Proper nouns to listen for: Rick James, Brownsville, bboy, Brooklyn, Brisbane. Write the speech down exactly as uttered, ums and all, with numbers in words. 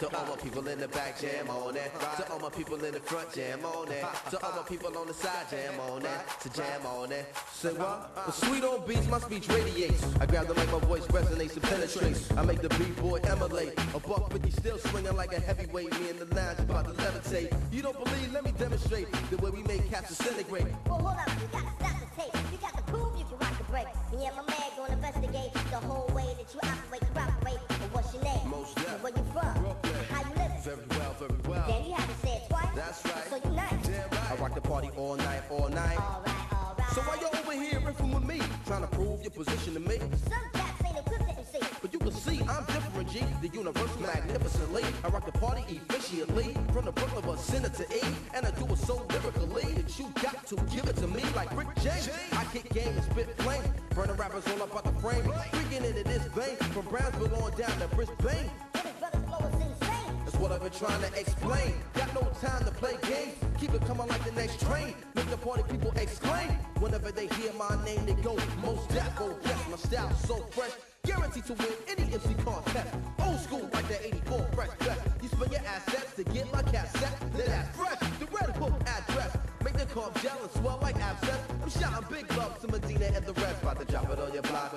To all my people in the back, jam on that. To all my people in the front, jam on that. To all my people on the side, jam on that. To jam on that. Say what? But sweet on beats, my speech radiates. I grab the mic, my voice resonates and penetrates. I make the b-boy emulate. A buck fifty still swinging like a heavyweight. Me in the lounge about to levitate. You don't believe? Let me demonstrate the way we make cats disintegrate. Well, hold up, you gotta stop the tape. You got to prove you can rock the break. Me and my man gonna investigate the whole way that you operate, corroborate. But what's your name? Most and where you from? Brooklyn. How you living? Very well, very well. Then you haven't said twice. That's right. So you nice. Damn right. I rock the party all night, all night. All right, all right. So why you over here riffing with me? Trying to prove your position to me? Some cats ain't equipped to see. But you can see I'm different, G. The universe magnificently. I rock the party efficiently. From the Brooklyn of a center to E. And I do it so lyrically that you got to give it to me like Rick James. I kick game and spit flame. Burning rappers all up out the frame. Freaking into this vein. From Brownsville on down to Brisbane. That's what I've been trying to explain. Got no time to play games. Keep it coming like the next train. Make the party people exclaim. Whenever they hear my name, they go most deaf. Oh yes, my style's so fresh. Guaranteed to win any M C contest. Old school like that eighty-four fresh best. You spend your assets to get my cassette. Then that's fresh, the Red Hook address. Make the car jealous, swell like abscess. I'm shouting big love to Medina and the rest. About to drop it on your block.